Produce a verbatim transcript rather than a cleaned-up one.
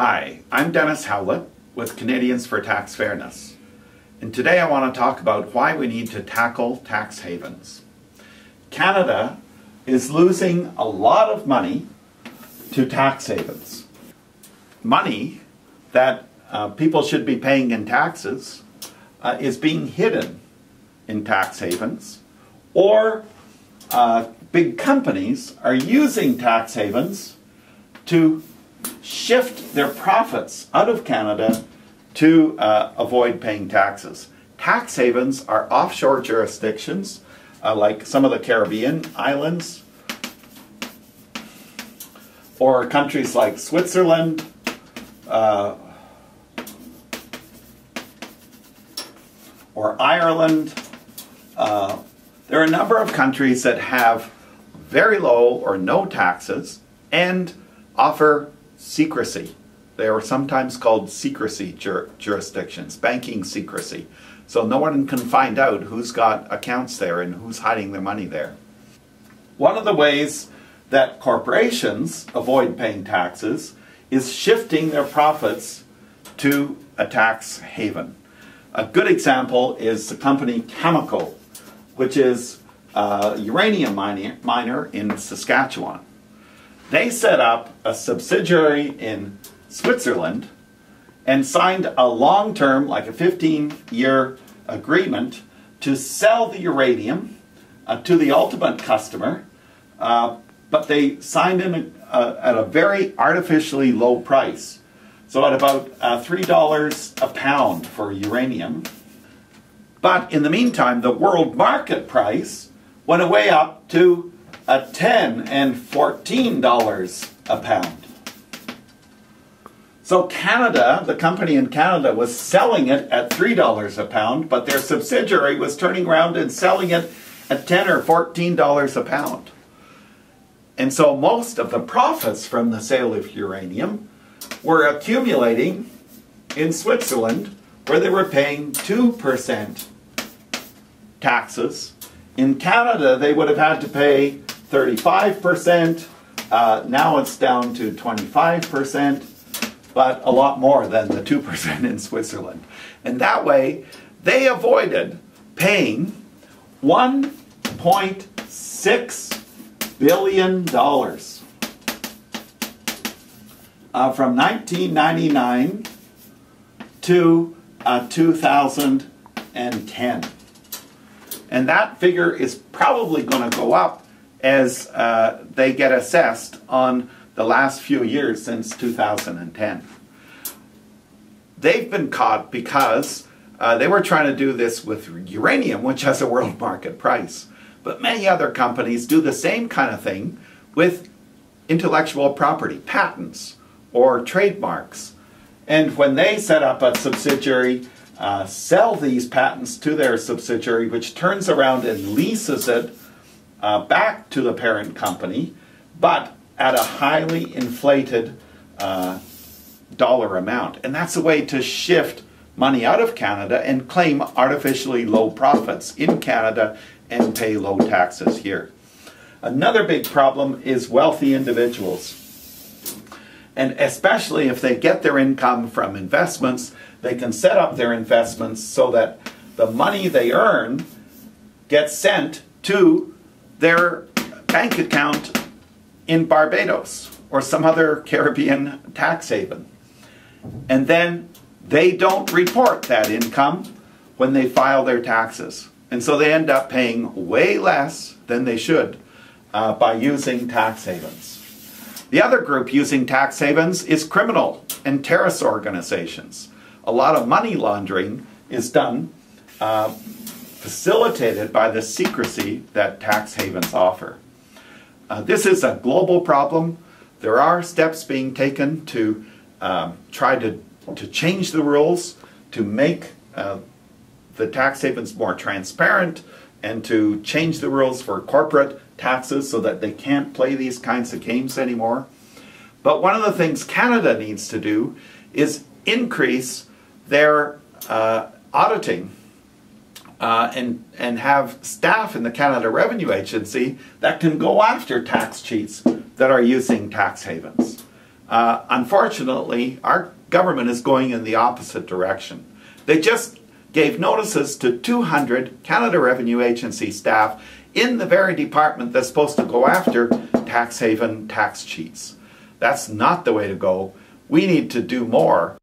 Hi, I'm Dennis Howlett with Canadians for Tax Fairness, and today I want to talk about why we need to tackle tax havens. Canada is losing a lot of money to tax havens. Money that uh, people should be paying in taxes uh, is being hidden in tax havens, or uh, big companies are using tax havens to shift their profits out of Canada to uh, avoid paying taxes. Tax havens are offshore jurisdictions uh, like some of the Caribbean islands or countries like Switzerland, uh, or Ireland. Uh, there are a number of countries that have very low or no taxes and offer secrecy. They are sometimes called secrecy jur jurisdictions, banking secrecy. So no one can find out who's got accounts there and who's hiding their money there. One of the ways that corporations avoid paying taxes is shifting their profits to a tax haven. A good example is the company Cameco, which is a uranium miner, miner in Saskatchewan. They set up a subsidiary in Switzerland and signed a long-term, like a fifteen-year agreement to sell the uranium uh, to the ultimate customer, uh, but they signed in a, a, at a very artificially low price. So at about uh, three dollars a pound for uranium. But in the meantime, the world market price went way up to Uh, ten and fourteen dollars a pound. So Canada, the company in Canada, was selling it at three dollars a pound, but their subsidiary was turning around and selling it at ten or fourteen dollars a pound. And so most of the profits from the sale of uranium were accumulating in Switzerland, where they were paying two percent taxes. In Canada, they would have had to pay thirty-five percent, uh, now it's down to twenty-five percent, but a lot more than the two percent in Switzerland. And that way, they avoided paying one point six billion dollars uh, from nineteen ninety-nine to uh, two thousand ten. And that figure is probably going to go up as uh, they get assessed on the last few years since two thousand ten. They've been caught because uh, they were trying to do this with uranium, which has a world market price. But many other companies do the same kind of thing with intellectual property, patents or trademarks. And when they set up a subsidiary, Uh, sell these patents to their subsidiary, which turns around and leases it uh, back to the parent company, but at a highly inflated uh, dollar amount. And that's a way to shift money out of Canada and claim artificially low profits in Canada and pay low taxes here. Another big problem is wealthy individuals. And especially if they get their income from investments, they can set up their investments so that the money they earn gets sent to their bank account in Barbados or some other Caribbean tax haven. And then they don't report that income when they file their taxes. And so they end up paying way less than they should uh, by using tax havens. The other group using tax havens is criminal and terrorist organizations. A lot of money laundering is done, uh, facilitated by the secrecy that tax havens offer. Uh, this is a global problem. There are steps being taken to uh, try to, to change the rules, to make uh, the tax havens more transparent, and to change the rules for corporate taxes so that they can't play these kinds of games anymore. But one of the things Canada needs to do is increase their uh, auditing uh, and, and have staff in the Canada Revenue Agency that can go after tax cheats that are using tax havens. Uh, unfortunately, our government is going in the opposite direction. They just gave notices to two hundred Canada Revenue Agency staff in the very department that's supposed to go after tax haven tax cheats. That's not the way to go. We need to do more